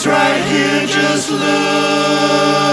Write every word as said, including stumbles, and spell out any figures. It's right here, just look.